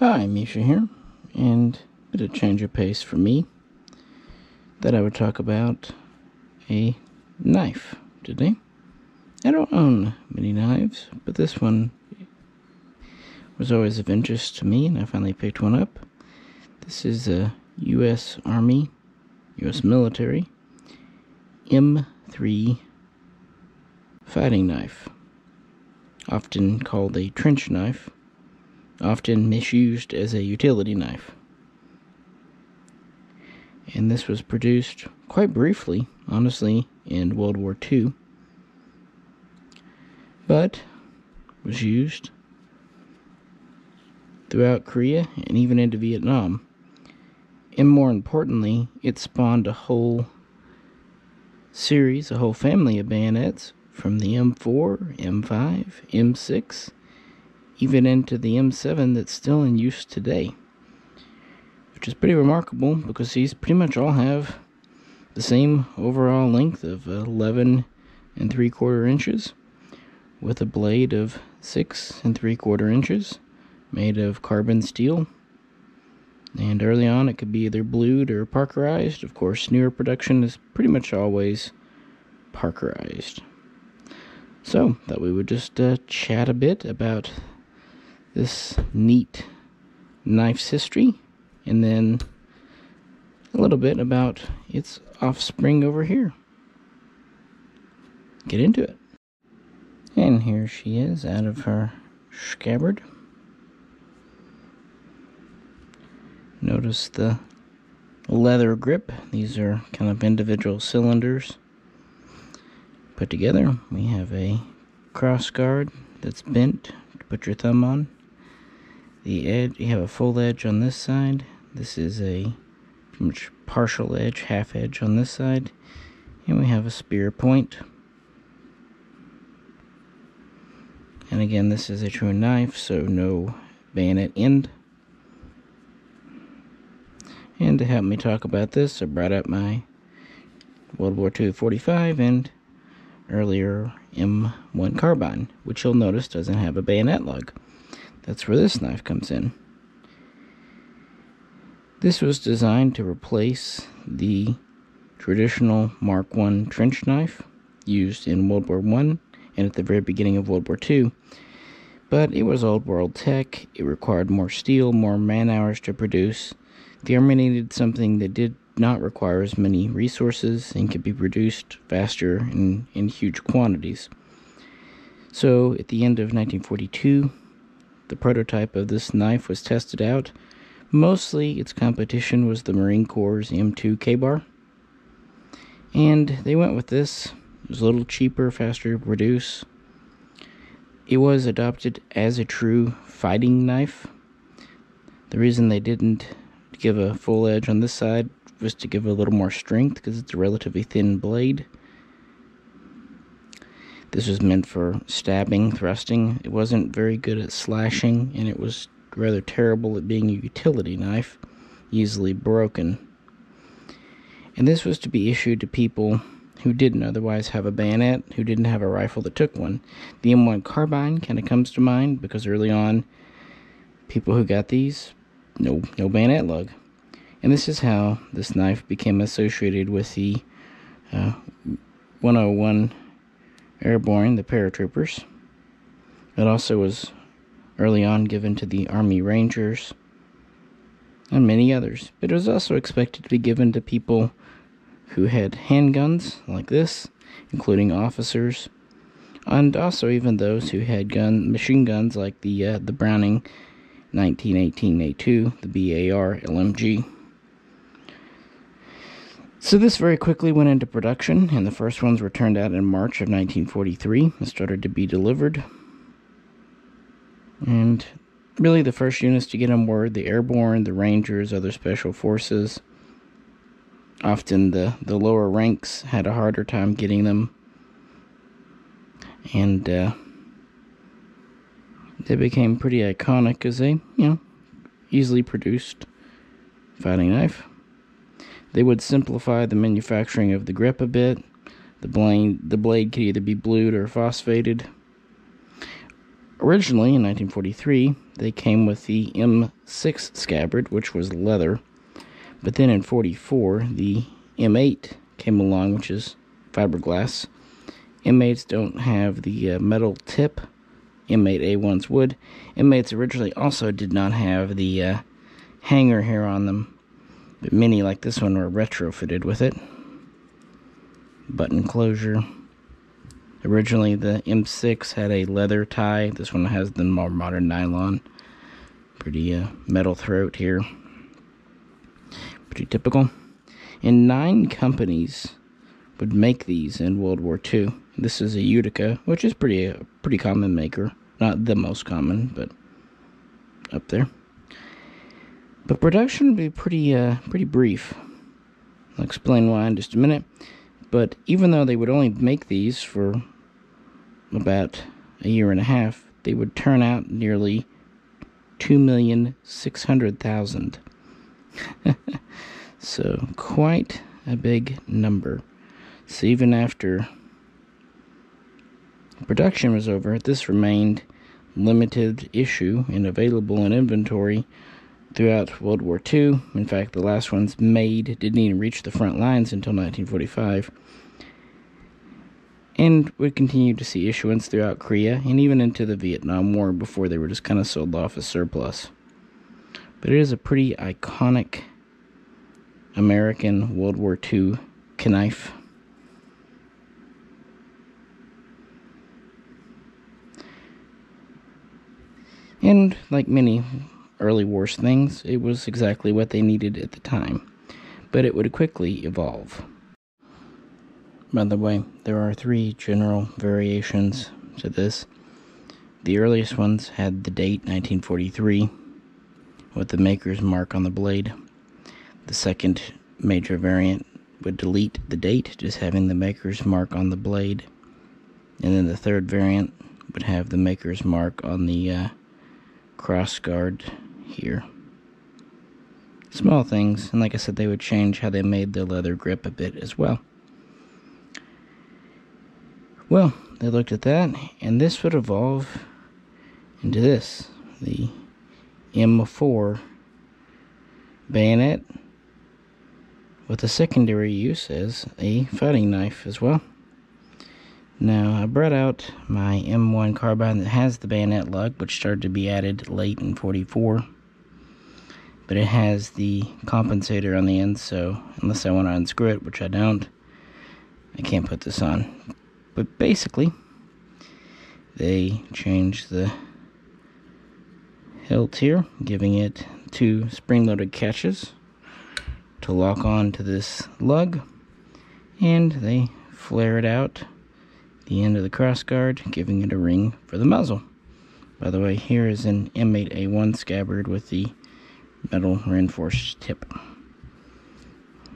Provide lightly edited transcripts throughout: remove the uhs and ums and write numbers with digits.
Hi, Misha here, and a bit of change of pace for me. That I would talk about a knife today. I don't own many knives, but this one was always of interest to me, and I finally picked one up. This is a U.S. Army, U.S. military, M3 Fighting Knife, often called a trench knife. Often misused as a utility knife. And this was produced quite briefly, honestly, in World War II, but was used throughout Korea and even into Vietnam. And more importantly, it spawned a whole series, a whole family of bayonets from the M4, M5, M6, even into the M7 that's still in use today, which is pretty remarkable because these pretty much all have the same overall length of 11 3/4 inches with a blade of 6 3/4 inches made of carbon steel, and early on it could be either blued or parkerized. Of course, newer production is pretty much always parkerized. So thought we would just chat a bit about this neat knife's history, and then a little bit about its offspring over here. Get into it. And here she is out of her scabbard. Notice the leather grip. These are kind of individual cylinders put together. We have a cross guard that's bent to put your thumb on. The edge, you have a full edge on this side. This is a partial edge, half edge on this side. And we have a spear point. And again, this is a true knife, so no bayonet end. And to help me talk about this, I brought up my World War II .45 and earlier M1 Carbine, which you'll notice doesn't have a bayonet lug. That's where this knife comes in. This was designed to replace the traditional Mark I trench knife used in World War I and at the very beginning of World War II. But it was old world tech. It required more steel, more man hours to produce. The Army needed something that did not require as many resources and could be produced faster and in huge quantities. So at the end of 1942, the prototype of this knife was tested out. Mostly its competition was the Marine Corps' M2 K-Bar. And they went with this. It was a little cheaper, faster to produce. It was adopted as a true fighting knife. The reason they didn't give a full edge on this side was to give it a little more strength because it's a relatively thin blade. This was meant for stabbing, thrusting. It wasn't very good at slashing, and it was rather terrible at being a utility knife, easily broken. And this was to be issued to people who didn't otherwise have a bayonet, who didn't have a rifle that took one. The M1 Carbine kind of comes to mind because early on, people who got these, no bayonet lug. And this is how this knife became associated with the 101 airborne, the paratroopers. It also was early on given to the Army Rangers and many others, but it was also expected to be given to people who had handguns like this, including officers, and also even those who had machine guns like the Browning 1918 A2, the BAR LMG. So this very quickly went into production, and the first ones were turned out in March of 1943 and started to be delivered. And really the first units to get them were the airborne, the Rangers, other special forces. Often the lower ranks had a harder time getting them. And they became pretty iconic as a, easily produced fighting knife. They would simplify the manufacturing of the grip a bit. The blade could either be blued or phosphated. Originally, in 1943, they came with the M6 scabbard, which was leather. But then in 44, the M8 came along, which is fiberglass. M8s don't have the metal tip. M8A1's wood. M8s originally also did not have the hanger here on them, but many like this one were retrofitted with it. Button closure. Originally the M6 had a leather tie. This one has the more modern nylon. Pretty metal throat here. Pretty typical. And 9 companies would make these in World War II. This is a Utica, which is pretty common maker. Not the most common, but up there. But production would be pretty brief. I'll explain why in just a minute. But even though they would only make these for about a year and a half, they would turn out nearly 2,600,000. So quite a big number. So even after production was over, this remained limited issue and available in inventory throughout World War II. In fact, the last ones made didn't even reach the front lines until 1945. And we continued to see issuance throughout Korea and even into the Vietnam War before they were just kind of sold off as surplus. But it is a pretty iconic American World War II knife. And like many early wars things, it was exactly what they needed at the time, but it would quickly evolve. By the way, there are 3 general variations to this. The earliest ones had the date 1943 with the maker's mark on the blade. The second major variant would delete the date, just having the maker's mark on the blade. And then the third variant would have the maker's mark on the cross guard here. Small things, and like I said, they would change how they made the leather grip a bit as well. Well, they looked at that, and this would evolve into this, the M4 bayonet, with a secondary use as a fighting knife as well. Now, I brought out my M1 Carbine that has the bayonet lug, which started to be added late in 44. But it has the compensator on the end, so unless I want to unscrew it, which I don't, I can't put this on. But basically, they changed the hilt here, giving it 2 spring-loaded catches to lock on to this lug. And they flare it out the end of the cross guard, giving it a ring for the muzzle. By the way, here is an M8A1 scabbard with the metal reinforced tip.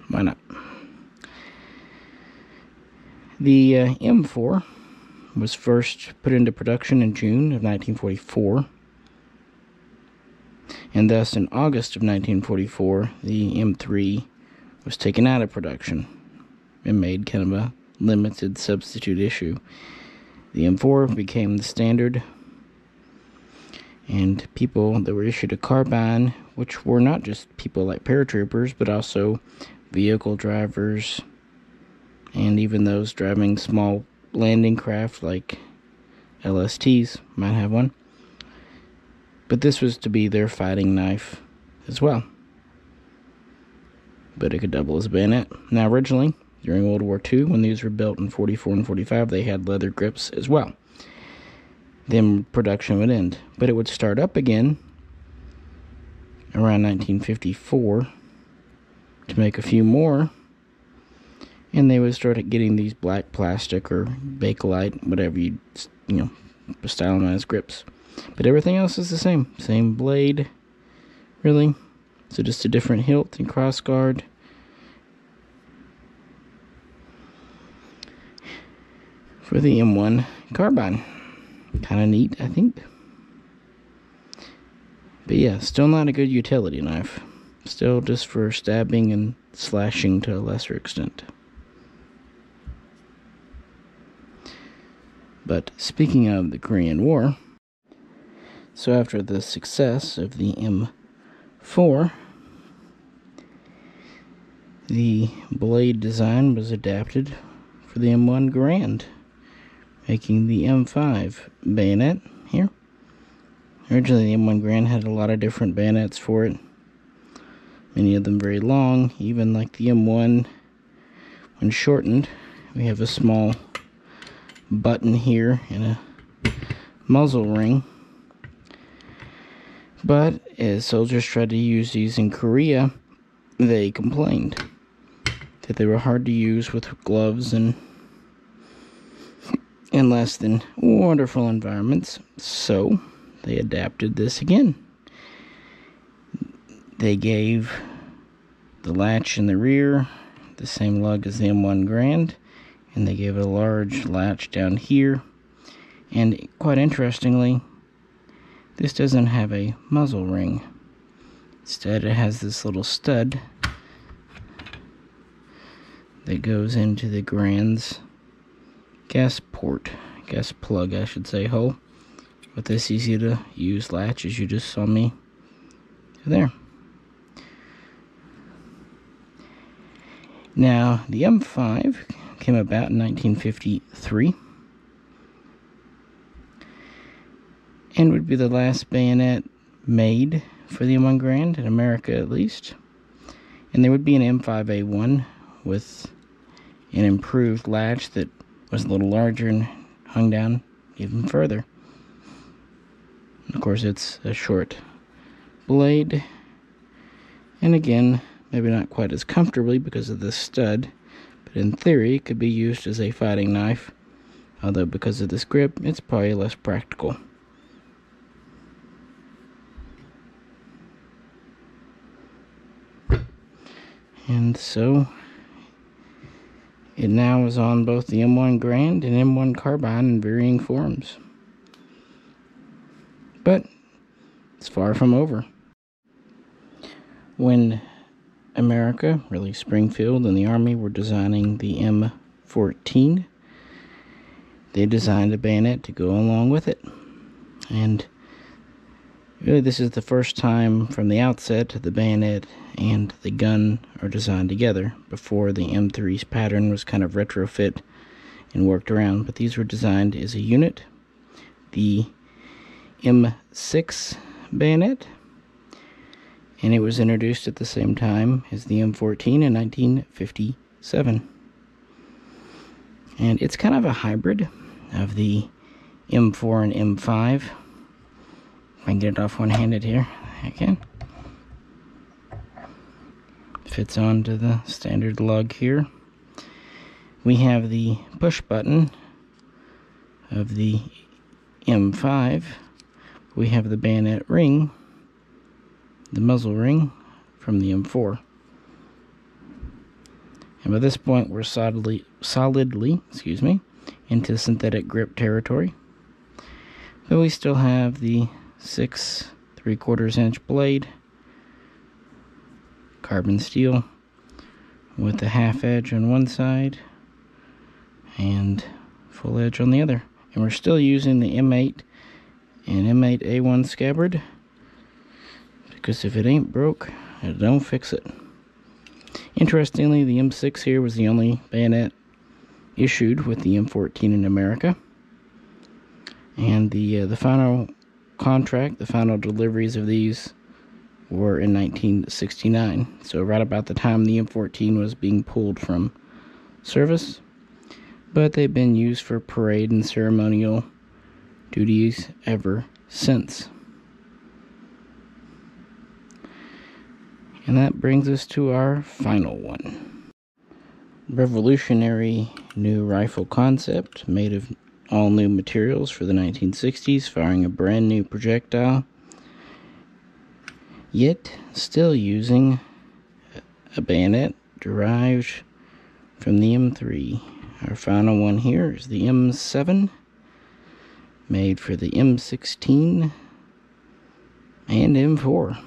Why not? The M4 was first put into production in June of 1944, and thus in August of 1944 the M3 was taken out of production and made kind of a limited substitute issue. The M4 became the standard, and people that were issued a carbine, which were not just people like paratroopers, but also vehicle drivers, and even those driving small landing craft like LSTs might have one. But this was to be their fighting knife as well. But it could double as a bayonet. Now originally, during World War II, when these were built in 44 and 45, they had leather grips as well. Then production would end. But it would start up again around 1954 to make a few more. And they would start getting these black plastic or Bakelite, whatever you know, stylized grips. But everything else is the same. Same blade, really. So just a different hilt and cross guard. For the M1 Carbine. Kind of neat, I think. But yeah, still not a good utility knife. Still just for stabbing and slashing to a lesser extent. But speaking of the Korean War, So after the success of the M4, the blade design was adapted for the M1 Garand, making the M5 bayonet here. Originally the M1 Garand had a lot of different bayonets for it, many of them very long. Even like the M1, when shortened, we have a small button here and a muzzle ring. But as soldiers tried to use these in Korea, they complained that they were hard to use with gloves and in less than wonderful environments, so they adapted this again. They gave the latch in the rear the same lug as the M1 Garand, and they gave it a large latch down here. And quite interestingly, this doesn't have a muzzle ring. Instead, it has this little stud that goes into the Garand's gas port, gas plug, I should say, hole. With this easy to use latch, as you just saw me there. Now, the M5 came about in 1953 and would be the last bayonet made for the M1 Garand, in America at least. And there would be an M5A1 with an improved latch that was a little larger and hung down even further. And of course, it's a short blade, and again, maybe not quite as comfortably because of this stud. In theory, it could be used as a fighting knife, although because of this grip, it's probably less practical. And so, it now is on both the M1 Garand and M1 Carbine in varying forms. But, it's far from over. When America, really Springfield and the Army, were designing the M14, they designed a bayonet to go along with it. And really, this is the first time from the outset the bayonet and the gun are designed together. Before, the M3's pattern was kind of retrofit and worked around, but these were designed as a unit. The M6 bayonet, and it was introduced at the same time as the M14 in 1957. And it's kind of a hybrid of the M4 and M5. If I can get it off one-handed here, I can. Fits onto the standard lug here. We have the push button of the M5. We have the bayonet ring, the muzzle ring from the M4. And by this point, we're solidly into synthetic grip territory. But we still have the 6 3/4-inch blade, carbon steel, with a half edge on one side and full edge on the other. And we're still using the M8 and M8A1 scabbard, because if it ain't broke, it don't fix it. Interestingly, the M6 here was the only bayonet issued with the M14 in America. And the final contract, the final deliveries of these were in 1969. So right about the time the M14 was being pulled from service. But they've been used for parade and ceremonial duties ever since. And that brings us to our final one. Revolutionary new rifle concept made of all new materials for the 1960s, firing a brand new projectile, yet still using a bayonet derived from the M3. Our final one here is the M7, made for the M16 and M4.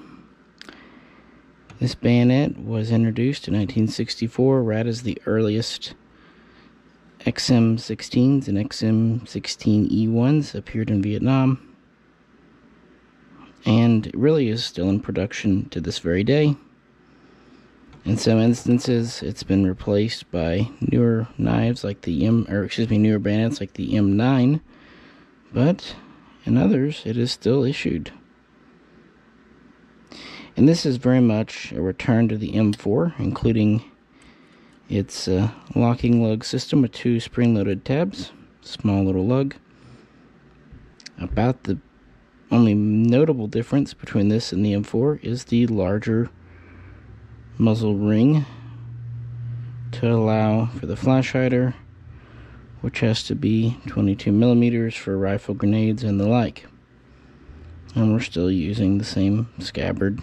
This bayonet was introduced in 1964, right as the earliest XM16s and XM16E1s appeared in Vietnam. and it really is still in production to this very day. In some instances, it's been replaced by newer knives like the newer bayonets like the M9, but in others, it is still issued. And this is very much a return to the M4, including its locking lug system with 2 spring-loaded tabs, small little lug. About the only notable difference between this and the M4 is the larger muzzle ring to allow for the flash hider, which has to be 22 millimeters for rifle, grenades, and the like. And we're still using the same scabbard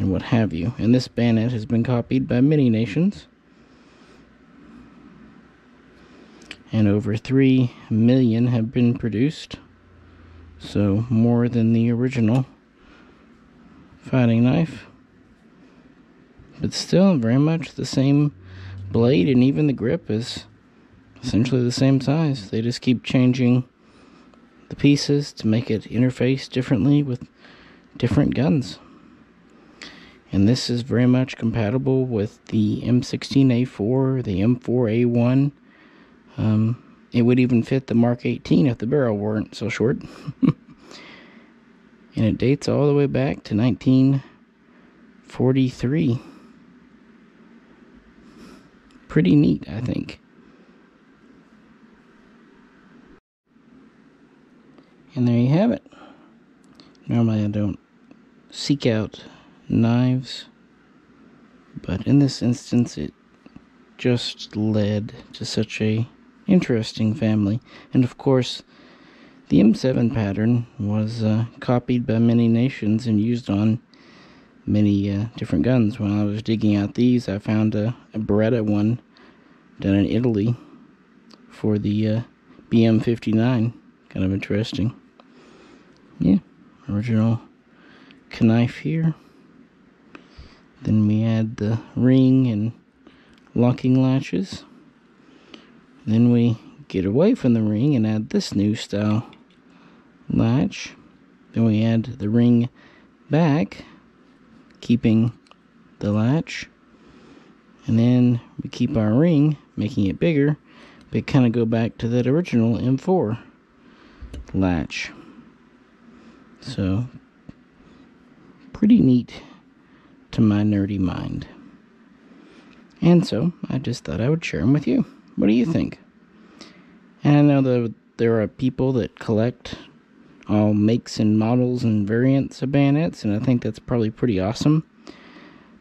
and what have you. And this bayonet has been copied by many nations. And over 3 million have been produced. So more than the original fighting knife. But still very much the same blade, and even the grip is essentially the same size. They just keep changing the pieces to make it interface differently with different guns. And this is very much compatible with the M16A4, the M4A1. It would even fit the Mark 18 if the barrel weren't so short. And it dates all the way back to 1943. Pretty neat, I think. And there you have it. Normally I don't seek out knives, but in this instance it just led to such a interesting family. And of course the M7 pattern was copied by many nations and used on many different guns. When I was digging out these, I found a Beretta one done in Italy for the BM59. Kind of interesting. Yeah, original knife here. Then we add the ring and locking latches. Then we get away from the ring and add this new style latch. Then we add the ring back, keeping the latch. And then we keep our ring, making it bigger, but kind of go back to that original M4 latch. So pretty neat to my nerdy mind. And so I just thought I would share them with you. What do you think? And I know that there are people that collect all makes and models and variants of bayonets, and I think that's probably pretty awesome.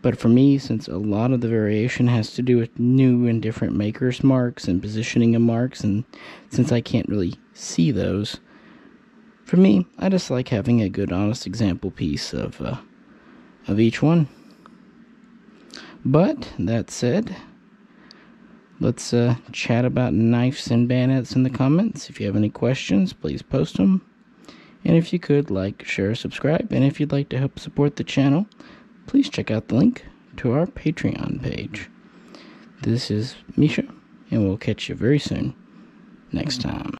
But for me, since a lot of the variation has to do with new and different makers' marks and positioning of marks, and since I can't really see those, for me, I just like having a good, honest example piece of each one. But that said, let's chat about knives and bayonets in the comments. If you have any questions, please post them. And if you could, like, share, subscribe. And if you'd like to help support the channel, please check out the link to our Patreon page. This is Misha, and we'll catch you very soon next time.